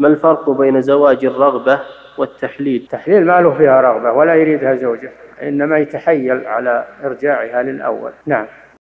ما الفرق بين زواج الرغبة والتحليل؟ التحليل ما له فيها رغبة ولا يريدها زوجة، إنما يتحيل على إرجاعها للأول. نعم.